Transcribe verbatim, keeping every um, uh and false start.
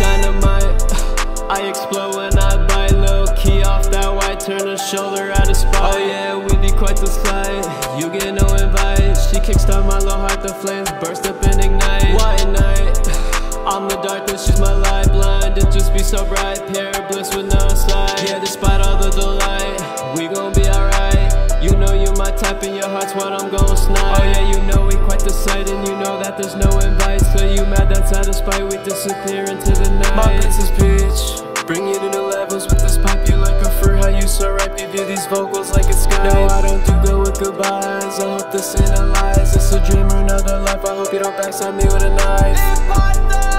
like dynamite. I explode when I bite, low key off that white, turn her shoulder out of spite. Oh yeah, we be quite the slide, you get no invite. She kickstart my low heart, the flames burst up and ignite. White night, I'm the darkness, she's my light. Blinded, just be so bright, pure bliss with no slide. Yeah, despite all the delight, we gon' be alright. You know you my type and your heart's what I'm gon' snipe. Oh yeah, you know we quite the sight and you know that there's no invite. So you mad, that's out of spite, we disappear into the night. My princess peach, bring you to the levels with this pipe, you like a fruit. How you so ripe, you view these vocals like it's sky. No, I don't do good with goodbyes, I hope this ain't a lie. It's a dream or another life, I hope you don't backside me with a knife.